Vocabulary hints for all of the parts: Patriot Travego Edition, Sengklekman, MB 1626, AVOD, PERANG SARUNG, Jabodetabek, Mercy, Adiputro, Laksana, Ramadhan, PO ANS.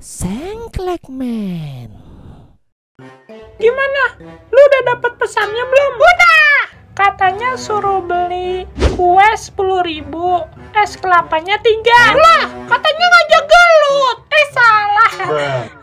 Sengklekman. Gimana? Lu udah dapat pesannya belum? Udah. Katanya suruh beli kue 10.000, es kelapanya 3. Lah, katanya ngajak gelut. Salah.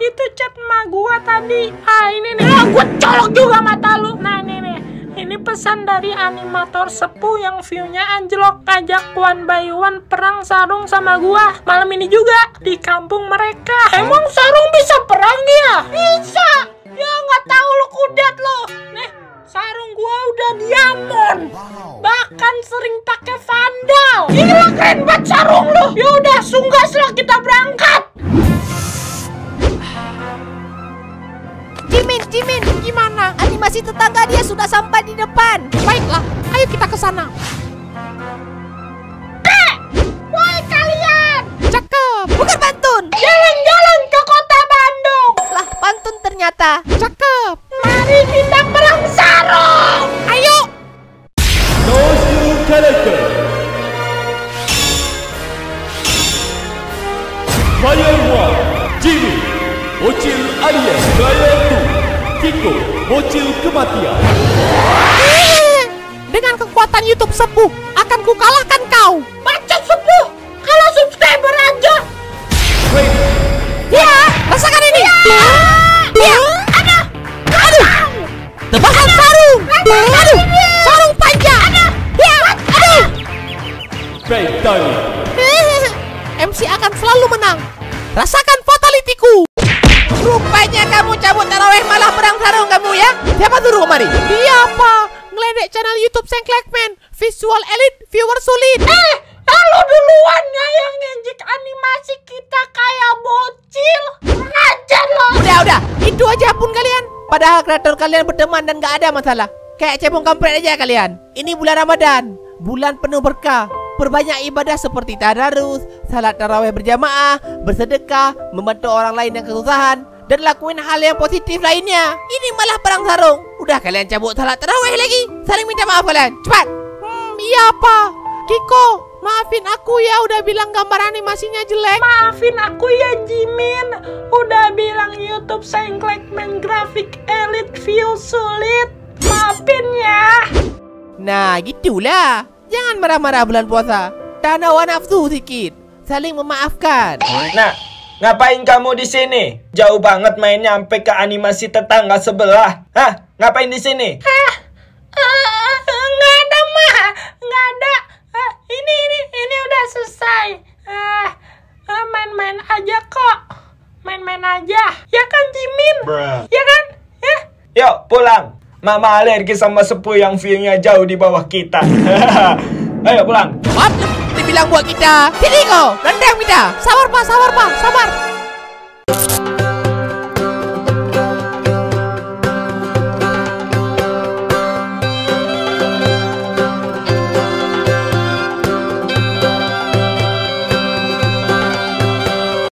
Itu chat emak gua tadi. Ah, ini nih. Ah, gua colok juga mata lu. Nah, ini nih. Ini pesan dari animator sepuh yang view-nya anjlok, ajak one by one perang sarung sama gua malam ini juga di kampung mereka. Emang sarung bisa perang dia? Bisa. Ya nggak tahu lu, kudat lo. Nih, sarung gua udah diamond. Bahkan sering pakai vandal. Gila, keren banget sarung lu. Ya udah, sunggaslah kita berangkat. Jimin, gimana? Animasi tetangga dia sudah sampai di depan. Baiklah, ayo kita ke sana. Woi kalian! Cakep, bukan pantun. Jalan-jalan ke kota Bandung. Lah, pantun ternyata. Cakep. Mari kita perang sarung. Ayo. Jimin, bocil Aries, gaya Kiko, bocil kematian. Dengan kekuatan YouTube sepuh, akan kukalahkan kau. Bacot sepuh, kalau subscriber aja. Ya, rasakan ini. Ya, aduh, tebakan sarung. Aduh, sarung panjang. Ya, aduh. MC akan selalu menang. Rasakan fatalitiku. Rupanya kamu cabut taraweh malah perang sarung kamu ya? Siapa suruh kemari? Siapa? Ngeledek channel YouTube Sengklekman, visual elite, viewer sulit. Kalau duluannya yang ngejek animasi kita kayak bocil. Ajar loh. Udah, itu aja pun kalian. Padahal kreator kalian berteman dan gak ada masalah. Kayak cebong kampret aja kalian. Ini bulan Ramadan, bulan penuh berkah. Perbanyak ibadah seperti tadarus, salat tarawih berjamaah, bersedekah, membantu orang lain yang kesusahan, dan lakuin hal yang positif lainnya. Ini malah perang sarung. Udah kalian cabut salat tarawih lagi. Saling minta maaf kalian. Cepat. Iya apa? Kiko, maafin aku ya udah bilang gambar animasinya jelek. Maafin aku ya Jimin, udah bilang YouTube Sengklekman grafik elite view sulit. Maafin ya. Nah, gitulah. Jangan marah-marah bulan puasa. Dan hawa nafsu sedikit. Saling memaafkan. Nah, ngapain kamu di sini? Jauh banget mainnya sampai ke animasi tetangga sebelah. Hah, ngapain di sini? Hah? Nggak ada, Ma. Nggak ada. Ini udah selesai. Main-main aja kok. Main-main aja. Ya kan, Jimin? Ya kan? Ya. Yuk, pulang. Mama alergi sama sepuh yang view-nya jauh di bawah kita. Ayo pulang. What? Dibilang buat kita. Sini kau, rendang kita. Sabar pak, sabar pak.